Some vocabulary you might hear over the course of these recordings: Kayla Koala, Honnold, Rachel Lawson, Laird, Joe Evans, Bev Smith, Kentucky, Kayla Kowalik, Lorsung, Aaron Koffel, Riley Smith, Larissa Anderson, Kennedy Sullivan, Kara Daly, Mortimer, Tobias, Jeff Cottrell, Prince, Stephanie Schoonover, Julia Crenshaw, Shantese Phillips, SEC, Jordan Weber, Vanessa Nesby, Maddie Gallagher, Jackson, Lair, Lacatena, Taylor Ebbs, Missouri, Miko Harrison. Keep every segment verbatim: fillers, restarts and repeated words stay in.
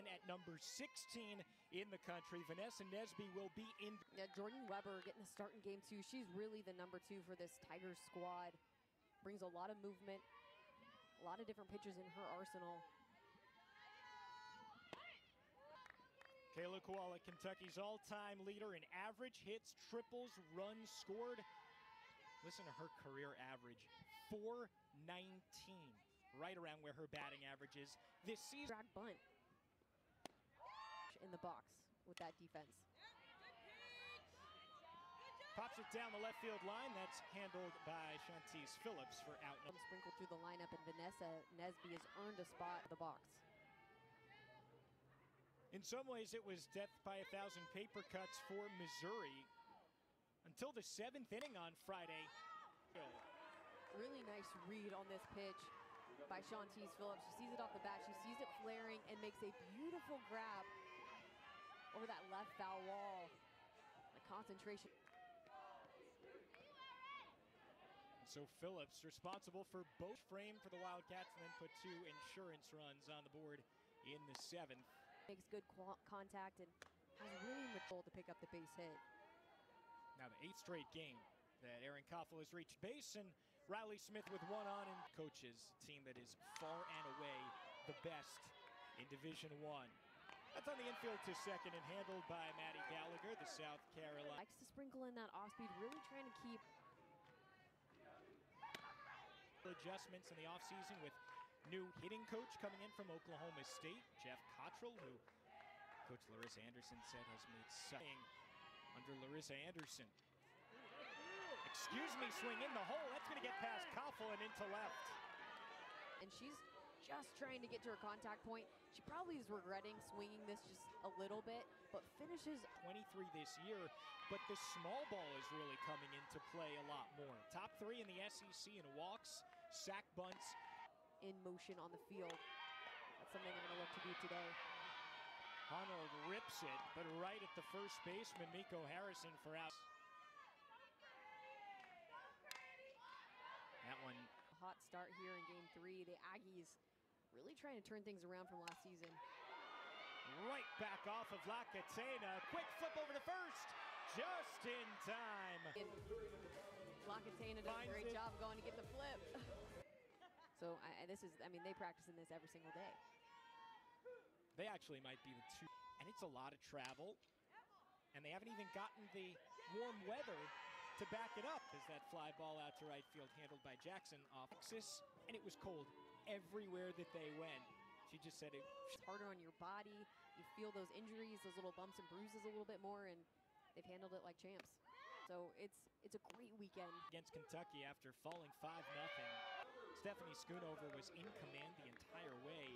in at number sixteen in the country. Vanessa Nesby will be in. Yeah, Jordan Weber getting the start in game two. She's really the number two for this Tiger squad. Brings a lot of movement, a lot of different pitches in her arsenal. Kayla Koala, Kentucky's all-time leader in average hits, triples, runs scored. Listen to her career average, four nineteen, right around where her batting average is this season. Drag bunt in the box with that defense. Pops it down the left field line. That's handled by Shantese Phillips for out. Sprinkled through the lineup, and Vanessa Nesby has earned a spot in the box. In some ways, it was death by a thousand paper cuts for Missouri until the seventh inning on Friday. Really nice read on this pitch by Shantese Phillips. She sees it off the bat, she sees it flaring, and makes a beautiful grab over that left foul wall. The concentration. So Phillips responsible for both frame for the Wildcats, and then put two insurance runs on the board in the seventh. Makes good contact and has really the goal to pick up the base hit. Now the eighth straight game that Aaron Koffel has reached base, and Riley Smith with one on, and coaches a team that is far and away the best in Division One. That's on the infield to second and handled by Maddie Gallagher, the South Carolina. Likes to sprinkle in that off-speed, really trying to keep adjustments in the offseason with new hitting coach coming in from Oklahoma State, Jeff Cottrell, who Coach Larissa Anderson said has made something under Larissa Anderson. Excuse me, swing in the hole. That's going to get past Koffel and into left. And she's just trying to get to her contact point. She probably is regretting swinging this just a little bit, but finishes twenty-three this year. But the small ball is really coming into play a lot more. Top three in the S E C in walks, sack bunts, in motion on the field. That's something I'm gonna look to do today. Honnold rips it, but right at the first baseman, Miko Harrison for out. That one. A hot start here in game three. The Aggies really trying to turn things around from last season. Right back off of Lacatena. Quick flip over to first, just in time. Lacatena does a great job going to get the flip. So I, this is, I mean, they practice in this every single day. They actually might be the two, and it's a lot of travel, and they haven't even gotten the warm weather to back it up. As that fly ball out to right field, handled by Jackson off Texas, and it was cold everywhere that they went. She just said it. It's harder on your body. You feel those injuries, those little bumps and bruises a little bit more, and they've handled it like champs. So it's it's a great weekend. Against Kentucky after falling five nothing. Stephanie Schoonover was in command the entire way.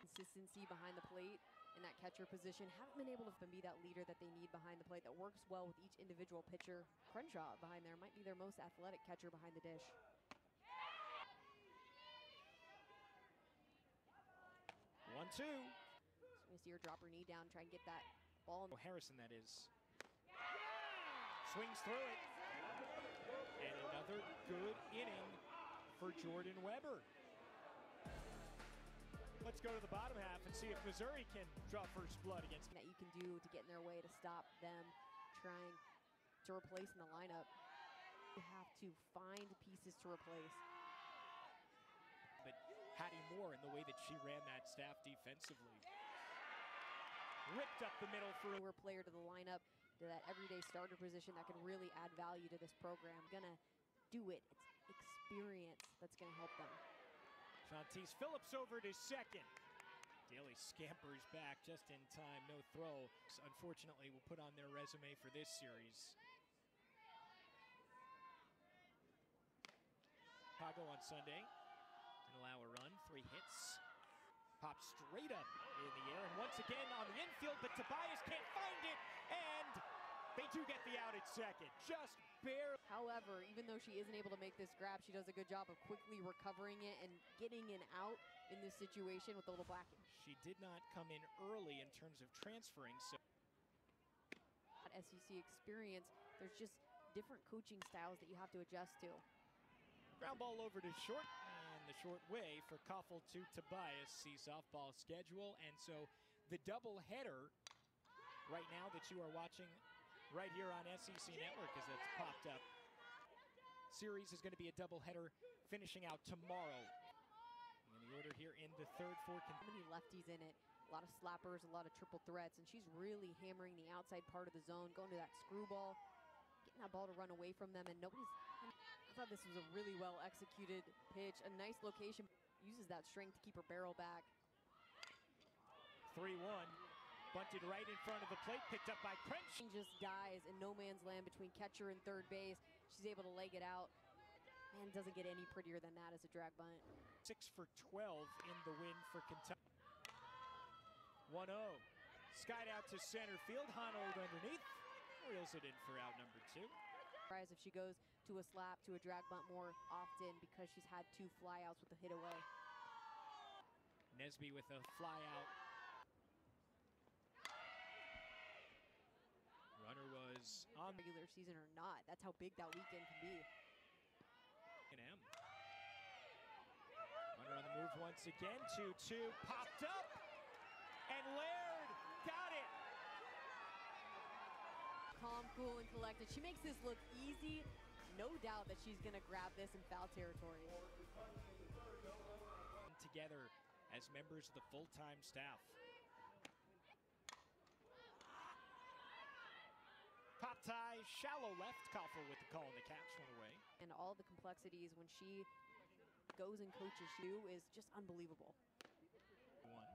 Consistency behind the plate in that catcher position. Haven't been able to be that leader that they need behind the plate that works well with each individual pitcher. Crenshaw behind there might be their most athletic catcher behind the dish. One, two. So you see her drop her knee down, try and get that ball. Oh, Harrison, that is. Yeah! Swings through it. And another good inning for Jordan Weber. Let's go to the bottom half and see if Missouri can draw first blood against that you can do to get in their way to stop them trying to replace in the lineup. You have to find pieces to replace. But Hattie Moore in the way that she ran that staff defensively. Ripped up the middle for a player to the lineup, to that everyday starter position that can really add value to this program. Gonna do it. It's experience that's going to help them. Shantese Phillips over to second. Daly scampers back just in time. No throw. Unfortunately, will put on their resume for this series. Chicago on Sunday and allow a run. Three hits. Pop straight up in the air, and once again on the infield, but Tobias can't find it, and they do get the out at second, just barely. However, even though she isn't able to make this grab, she does a good job of quickly recovering it and getting an out in this situation with the little black. She did not come in early in terms of transferring, so. At S E C experience, there's just different coaching styles that you have to adjust to. Ground ball over to short, and the short way for Koffel to Tobias. See softball schedule, and so the double header right now that you are watching right here on S E C Network, as that's popped up. Series is going to be a double header finishing out tomorrow. And the order here in the third for Kentucky. Many lefties in it. A lot of slappers, a lot of triple threats, and she's really hammering the outside part of the zone, going to that screwball, getting that ball to run away from them, and nobody's... I thought this was a really well-executed pitch, a nice location. Uses that strength to keep her barrel back. three one, bunted right in front of the plate, picked up by Prince. She just dies in no man's land between catcher and third base. She's able to leg it out. Man, doesn't get any prettier than that as a drag bunt. six for twelve in the win for Kentucky. one oh. Skied out to center field. Honnold underneath. Reels it in for out number two. Surprised if she goes to a slap, to a drag bunt more often, because she's had two flyouts with a hit away. Nesby with a flyout. Runner was on regular season or not. That's how big that weekend can be. An Runner on the move once again. two two popped up. And Laird got it. Calm, cool, and collected. She makes this look easy. No doubt that she's going to grab this in foul territory. Together as members of the full-time staff. Popped high, shallow left. Koffel with the call and the catch went away. And all the complexities when she goes and coaches you is just unbelievable. One.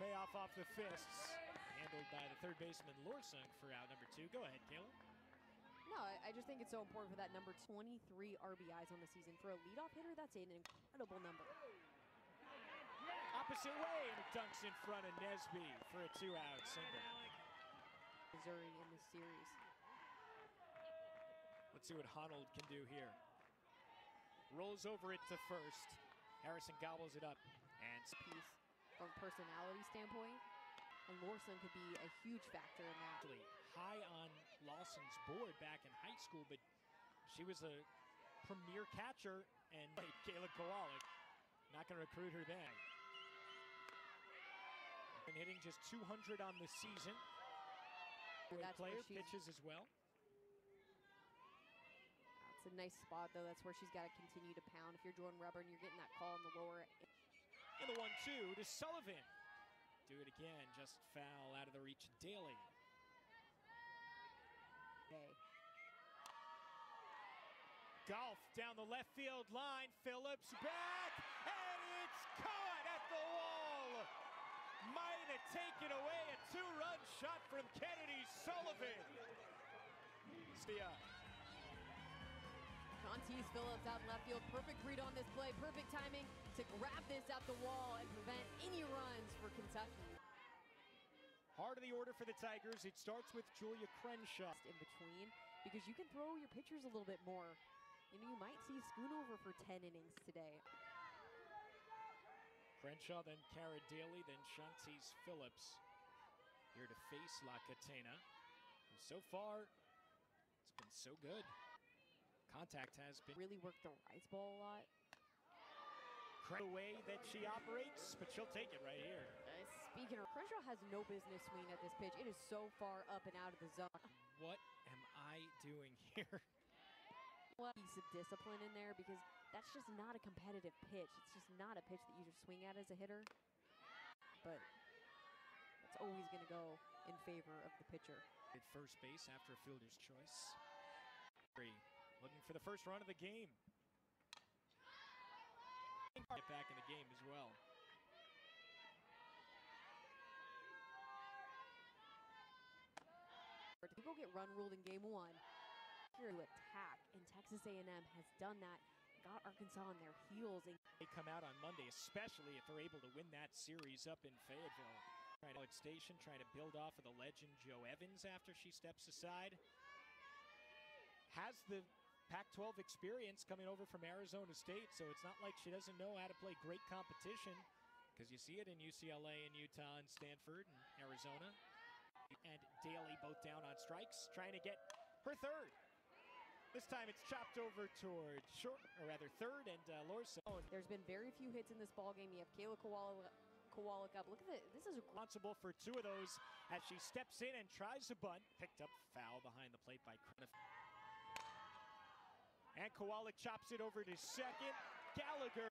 Payoff off the fists, handled by the third baseman Lorsung for out number two. Go ahead, Kayla. No, I just think it's so important for that number. twenty-three R B Is on the season for a leadoff hitter. That's an incredible number. Opposite way, and it dunks in front of Nesby for a two-out single. Missouri in this series. Let's see what Honnold can do here. Rolls over it to first. Harrison gobbles it up and piece. From a personality standpoint, and Lorsung could be a huge factor in that. High on Lawson's board back in high school, but she was a premier catcher, and like, Kayla Koala, not going to recruit her then. Been hitting just two hundred on the season. Great player, pitches as well. That's a nice spot, though. That's where she's got to continue to pound. If you're Jordan Weber and you're getting that call in the lower. The one two to Sullivan. Do it again, just foul out of the reach of Daly. Hey. Golf down the left field line. Phillips back, and it's caught at the wall. Might have taken away a two-run shot from Kennedy Sullivan. Stay up. Shantese Phillips out in left field. Perfect read on this play. Perfect timing to grab this out the wall and prevent any runs for Kentucky. Heart of the order for the Tigers. It starts with Julia Crenshaw. In between, because you can throw your pitchers a little bit more. You know, you might see Schoonover for ten innings today. Crenshaw, then Kara Daly, then Shantese Phillips here to face Lacatena. And so far, it's been so good. Contact has been really worked the rights ball a lot. The way that she operates, but she'll take it right here. Nice. Speaking of, Crenshaw has no business swing at this pitch. It is so far up and out of the zone. What am I doing here? What piece of discipline in there, because that's just not a competitive pitch. It's just not a pitch that you just swing at as a hitter. But that's always going to go in favor of the pitcher. At first base after a fielder's choice. Three. Looking for the first run of the game. Get back in the game as well. People get run ruled in game one. Here to attack, and Texas A and M has done that. Got Arkansas on their heels. They come out on Monday, especially if they're able to win that series up in Fayetteville. Trying to station, trying to build off of the legend Joe Evans after she steps aside. Has the Pac twelve experience coming over from Arizona State, so it's not like she doesn't know how to play great competition, because you see it in U C L A and Utah and Stanford and Arizona. And Daly both down on strikes, trying to get her third. This time it's chopped over toward short, or rather third, and uh, Lorsung. There's been very few hits in this ball game. You have Kayla Koala, Koala up. Look at this. This is responsible for two of those as she steps in and tries to bunt. Picked up foul behind the plate by Crenshaw. And Koala chops it over to second. Gallagher.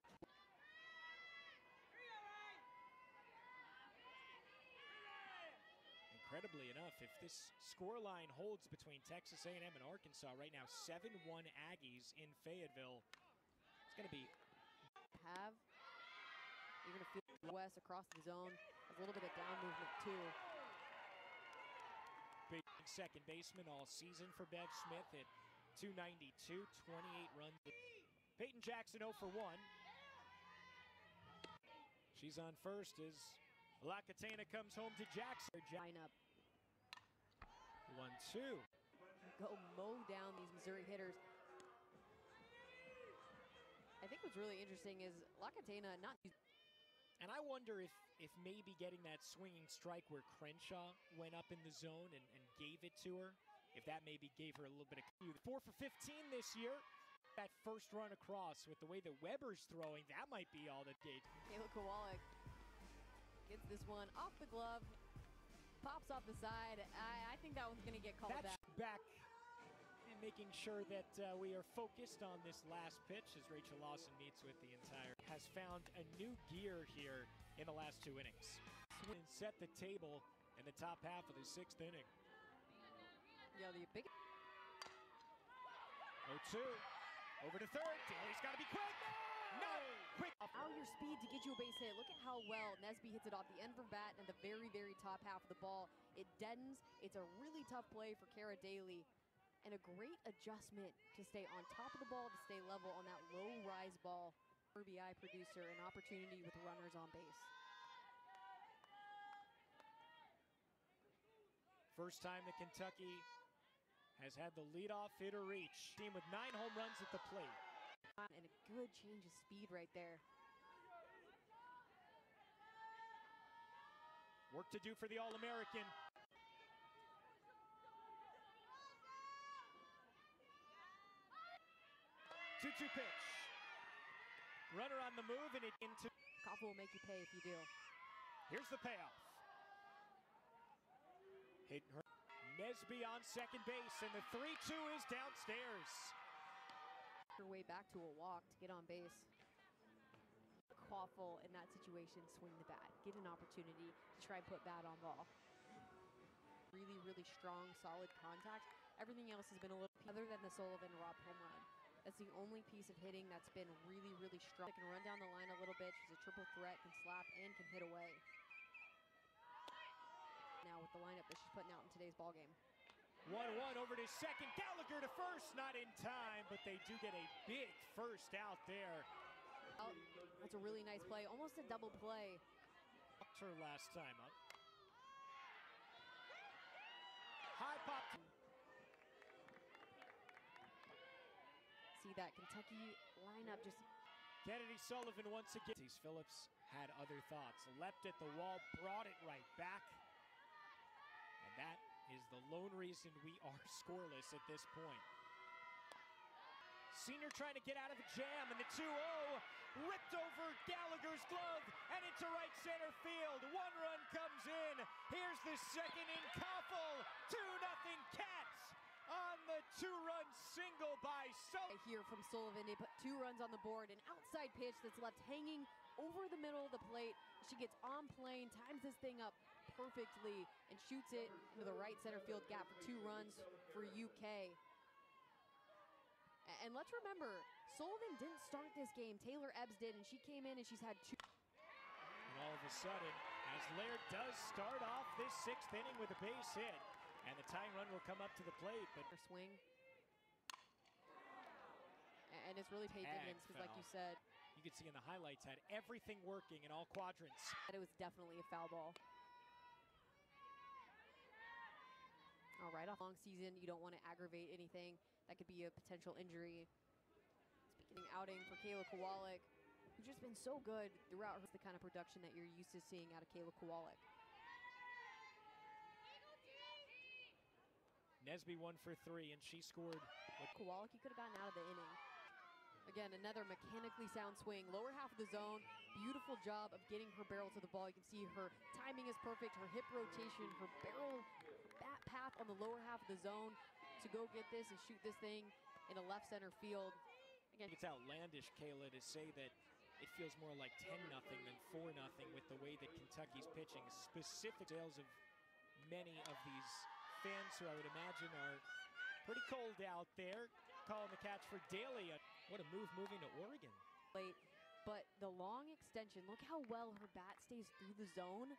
Incredibly enough, if this scoreline holds between Texas A and M and Arkansas right now, seven one Aggies in Fayetteville, it's going to be have even a field west across the zone. A little bit of down movement too. Big second baseman all season for Bev Smith at two ninety-two, twenty-eight runs. Peyton Jackson oh for one. She's on first as Lacatena comes home to Jackson. Line up. One, two. Go mow down these Missouri hitters. I think what's really interesting is Lacatena not. And I wonder if, if maybe getting that swinging strike where Crenshaw went up in the zone and, and gave it to her, if that maybe gave her a little bit of cue. four for fifteen this year. That first run across with the way that Weber's throwing, that might be all that did. Kayla Koala gets this one off the glove. Pops off the side. I, I think that one's going to get called back. back. And making sure that uh, we are focused on this last pitch as Rachel Lawson meets with the entire. Has found a new gear here in the last two innings. And set the table in the top half of the sixth inning. Yeah, the big. oh two. Over to third. Daly's got to be quick. Not quick. Now your speed to get you a base hit. Look at how well Nesby hits it off the end from bat and the very, very top half of the ball. It deadens. It's a really tough play for Kara Daly and a great adjustment to stay on top of the ball, to stay level on that low rise ball. R B I producer, an opportunity with runners on base. First time that Kentucky has had the leadoff hitter reach. Team with nine home runs at the plate. And a good change of speed right there. Work to do for the All-American. two two pitch. Runner on the move and it into. Koffel will make you pay if you do. Here's the payoff. Hit her. Nesby on second base, and the three two is downstairs. Her way back to a walk to get on base. Koffel in that situation, swing the bat, get an opportunity to try and put bat on ball. Really, really strong, solid contact. Everything else has been a little other than the Sullivan Rob home run. That's the only piece of hitting that's been really, really strong. They can run down the line a little bit. She's a triple threat, can slap, and can hit away. Now with the lineup that she's putting out in today's ball game. one one over to second. Gallagher to first, not in time, but they do get a big first out there. Oh, that's a really nice play, almost a double play. Fucked her last time up. High pop. See that Kentucky lineup just. Kennedy Sullivan once again. Shantese Phillips had other thoughts. Leapt at the wall, brought it right back. And that is the lone reason we are scoreless at this point. Senior trying to get out of a jam, and the two oh ripped over Gallagher's glove and into right center field. One run comes in. Here's the second in Koffel. two nothing Cats on the two-run single by Sullivan. Here from Sullivan, they put two runs on the board. An outside pitch that's left hanging over the middle of the plate. She gets on plane, times this thing up perfectly, and shoots it into the right center field gap for two runs for U K. And let's remember, Sullivan didn't start this game. Taylor Ebbs did, and she came in and she's had two. And all of a sudden, as Lair does start off this sixth inning with a base hit, and the tying run will come up to the plate. But her swing. And it's really paid dividends because, like you said, you could see in the highlights, had everything working in all quadrants. But it was definitely a foul ball. All right, off long season, you don't want to aggravate anything. That could be a potential injury. Speaking of outing for Kayla Kowalik, who's just been so good throughout her, the kind of production that you're used to seeing out of Kayla Kowalik. Nesby one for three, and she scored. Koala, he could have gotten out of the inning. Again, another mechanically sound swing, lower half of the zone. Beautiful job of getting her barrel to the ball. You can see her timing is perfect, her hip rotation, her barrel, bat path on the lower half of the zone to go get this and shoot this thing in a left center field. Again, it's outlandish, Kayla, to say that it feels more like ten nothing than four nothing with the way that Kentucky's pitching. Specific details of many of these fans who I would imagine are pretty cold out there. Calling the catch for Daly. What a move moving to Oregon. Late, but the long extension, look how well her bat stays through the zone.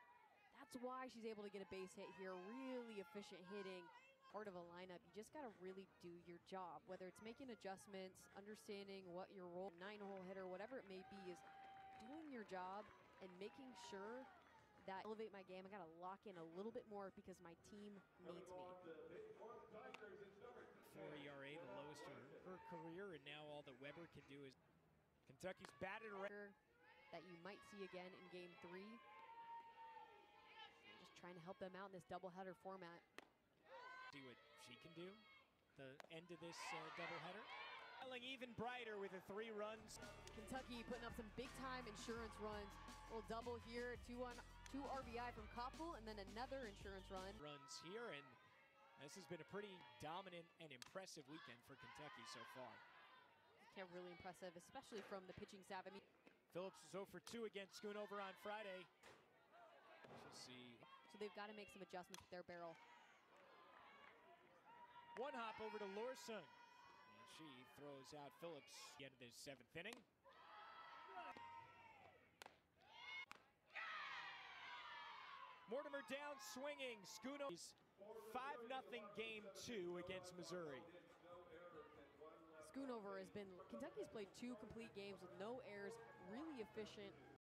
That's why she's able to get a base hit here. Really efficient hitting, part of a lineup. You just got to really do your job, whether it's making adjustments, understanding what your role, nine-hole hitter, whatever it may be, is doing your job and making sure that elevate my game. I got to lock in a little bit more because my team needs me. Four E R A, the lowest in her career, and now all that Weber can do is Kentucky's batted around. That you might see again in game three. Just trying to help them out in this doubleheader format. See what she can do. The end of this uh, doubleheader. Even brighter with the three runs. Kentucky putting up some big time insurance runs. Little double here, two on two R B I from Koffel, and then another insurance run. Runs here, and this has been a pretty dominant and impressive weekend for Kentucky so far. Yeah, really impressive, especially from the pitching staff. I mean, Phillips is oh for two against Schoonover on Friday. She'll see. So they've got to make some adjustments with their barrel. One hop over to Lorsung. And she throws out Phillips. End of the seventh inning. Mortimer down swinging. Schoonover's five nothing game two against Missouri. Schoonover has been, Kentucky's played two complete games with no errors. Really efficient.